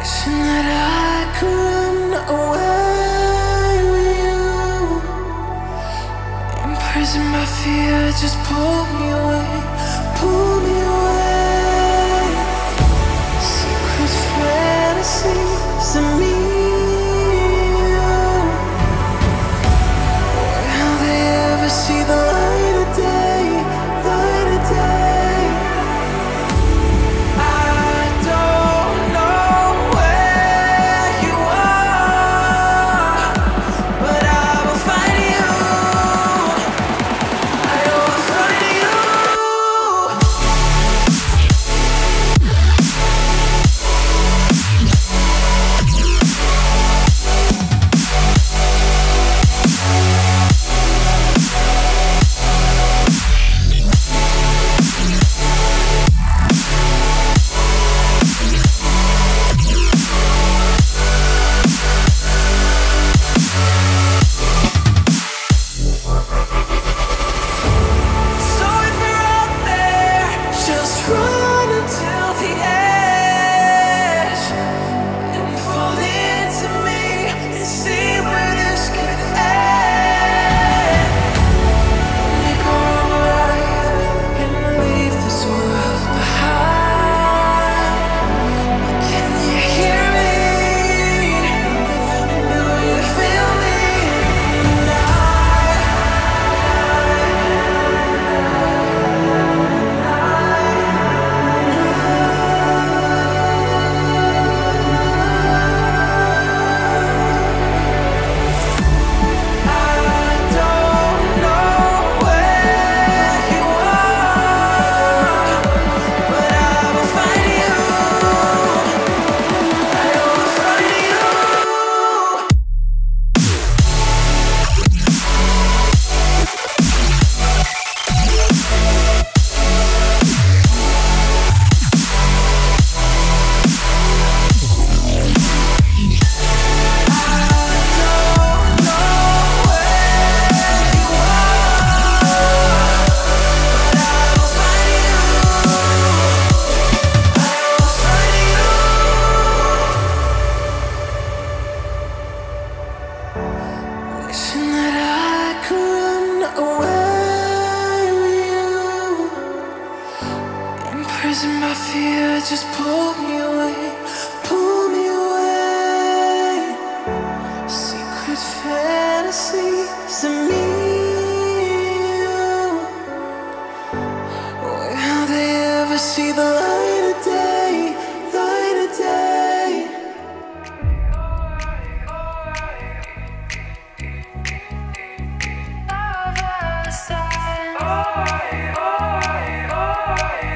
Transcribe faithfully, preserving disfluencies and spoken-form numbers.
Wishing that I could run away with you. Imprisoned by fear, just pull me away, pull me away. Secret fantasies of me and you. Will they ever see the light of day, light of day? Wishing that I could run away with you. Imprisoned by fear, just pull me away, pull me away. Secret fantasies of me and you. Will they ever see the light of day, light of day? Oi, oi, oi.